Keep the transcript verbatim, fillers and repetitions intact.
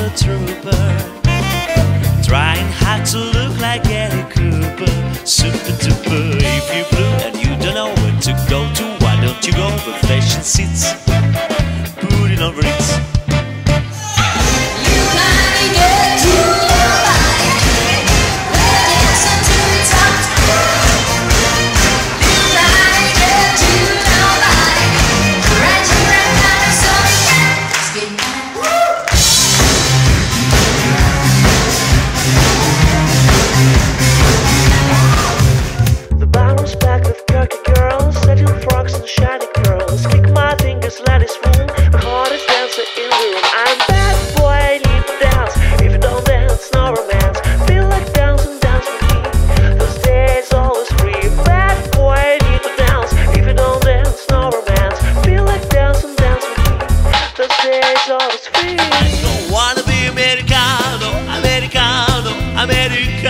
a trooper, trying hard to look like Gary Cooper. Super duper, if you're blue and you don't know where to go to, why don't you go for fashion seats? Put it on Ritz. Americano, Americano, Americano.